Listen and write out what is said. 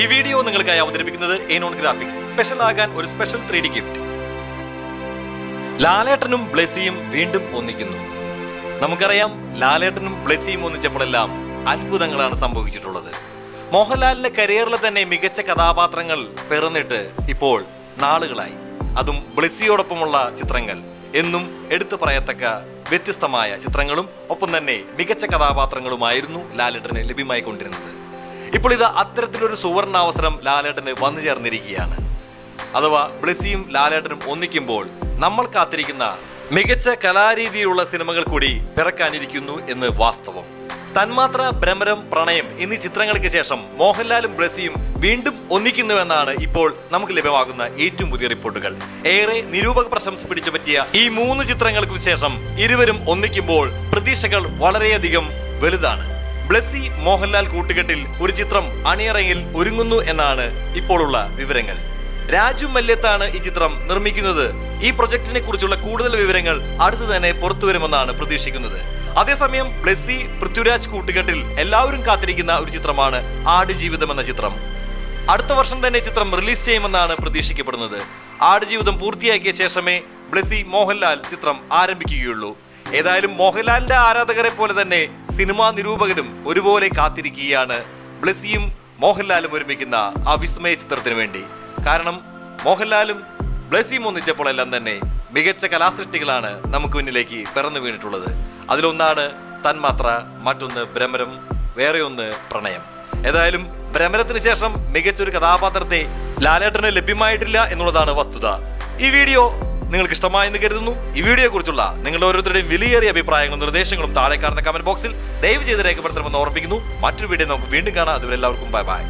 ഈ വീഡിയോ നിങ്ങൾക്കായി അവതരിപ്പിക്കുന്നത് എനോൺ ഗ്രാഫിക്സ്. സ്പെഷ്യൽ ആകാൻ ഒരു സ്പെഷ്യൽ 3D ഗിഫ്റ്റ്. ലാലേട്ടനും ബ്ലെസിയും വീണ്ടും ഒന്നിക്കുന്നു. നമുക്കറിയാം, ലാലേട്ടനും ബ്ലെസിയും ഒന്നിച്ചപ്പോഴെല്ലാം അത്ഭുതങ്ങളാണ് സംഭവിച്ചിട്ടുള്ളത്. മോഹൻലാലിന്റെ കരിയറിലെ തന്നെ മികച്ച കഥാപാത്രങ്ങൾ പിറന്നിട്ട് ഇപ്പോൾ നാളുകളായി, അതും ബ്ലെസിയോടൊപ്പമുള്ള ചിത്രങ്ങൾ. എന്നും എടുത്തു പറയത്തക്ക വ്യത്യസ്തമായ ചിത്രങ്ങളും ഒപ്പം തന്നെ മികച്ച കഥാപാത്രങ്ങളുമായിരുന്നു ലാലേട്ടന് ലഭ്യമായിക്കൊണ്ടിരുന്നത്. ഇപ്പോൾ ഇത് അത്തരത്തിലൊരു സുവർണാവസരം ലാലേട്ടന് വന്നു ചേർന്നിരിക്കുകയാണ്. അഥവാ ബ്ലെസിയും ലാലേട്ടനും ഒന്നിക്കുമ്പോൾ നമ്മൾ കാത്തിരിക്കുന്ന മികച്ച കലാരീതിയിലുള്ള സിനിമകൾ കൂടി പിറക്കാനിരിക്കുന്നു എന്ന് വാസ്തവം. തന്മാത്ര, ഭ്രമരം, പ്രണയം എന്നീ ചിത്രങ്ങൾക്ക് ശേഷം മോഹൻലാലും ബ്ലെസിയും വീണ്ടും ഒന്നിക്കുന്നുവെന്നാണ് ഇപ്പോൾ നമുക്ക് ലഭ്യമാകുന്ന ഏറ്റവും പുതിയ റിപ്പോർട്ടുകൾ. ഏറെ നിരൂപക പ്രശംസ പിടിച്ചു പറ്റിയ ഈ 3 ചിത്രങ്ങൾക്കും ശേഷം ഇരുവരും ഒന്നിക്കുമ്പോൾ പ്രതീക്ഷകൾ വളരെയധികം വലുതാണ്. ബ്ലെസി മോഹൻലാൽ കൂട്ടുകെട്ടിൽ ഒരു ചിത്രം അണിയറയിൽ ഒരുങ്ങുന്നു എന്നാണ് ഇപ്പോഴുള്ള വിവരങ്ങൾ. രാജു മല്യത്താണ് ഈ ചിത്രം നിർമ്മിക്കുന്നത്. ഈ പ്രൊജക്ടിനെ കുറിച്ചുള്ള കൂടുതൽ വിവരങ്ങൾ അടുത്തു തന്നെ പുറത്തുവരുമെന്നാണ് പ്രതീക്ഷിക്കുന്നത്. അതേസമയം ബ്ലെസി പൃഥ്വിരാജ് കൂട്ടുകെട്ടിൽ എല്ലാവരും കാത്തിരിക്കുന്ന ഒരു ചിത്രമാണ് ആടുജീവിതം എന്ന ചിത്രം. അടുത്ത വർഷം തന്നെ ചിത്രം റിലീസ് ചെയ്യുമെന്നാണ് പ്രതീക്ഷിക്കപ്പെടുന്നത്. ആടുജീവിതം പൂർത്തിയാക്കിയ ശേഷമേ ബ്ലെസി മോഹൻലാൽ ചിത്രം ആരംഭിക്കുകയുള്ളൂ. ഏതായാലും മോഹൻലാലിന്റെ ആരാധകരെ പോലെ തന്നെ സിനിമാ നിരൂപകരും ഒരുപോലെ കാത്തിരിക്കുകയാണ് ബ്ലെസിയും മോഹൻലാലും ഒരുമിക്കുന്ന ആ വിസ്മയ ചിത്രത്തിന് വേണ്ടി. കാരണം മോഹൻലാലും ബ്ലെസിയും ഒന്നിച്ചപ്പോഴെല്ലാം തന്നെ മികച്ച കലാസൃഷ്ടികളാണ് നമുക്ക് മുന്നിലേക്ക് പിറന്നു വീണിട്ടുള്ളത്. അതിലൊന്നാണ് തന്മാത്ര, മറ്റൊന്ന് ഭ്രമരം, വേറെ ഒന്ന് പ്രണയം. ഏതായാലും ഭ്രമരത്തിന് ശേഷം മികച്ചൊരു കഥാപാത്രത്തെ ലാലേട്ടന് ലഭ്യമായിട്ടില്ല എന്നുള്ളതാണ് വസ്തുത. ഈ വീഡിയോ നിങ്ങൾക്ക് ഇഷ്ടമായെന്ന് കരുതുന്നു. ഈ വീഡിയോയെക്കുറിച്ചുള്ള നിങ്ങളുടെ ഓരോരുത്തരുടെയും വിലയേറിയ അഭിപ്രായങ്ങളും നിർദ്ദേശങ്ങളും താഴെ കാണുന്ന കമന്റ് ബോക്സിൽ ദയവ് ചെയ്ത് രേഖപ്പെടുത്തണമെന്ന് ഓർമ്മിപ്പിക്കുന്നു. മറ്റൊരു വീഡിയോ നമുക്ക് വീണ്ടും കാണാം. അതുവരെ എല്ലാവർക്കും ബൈ ബൈ.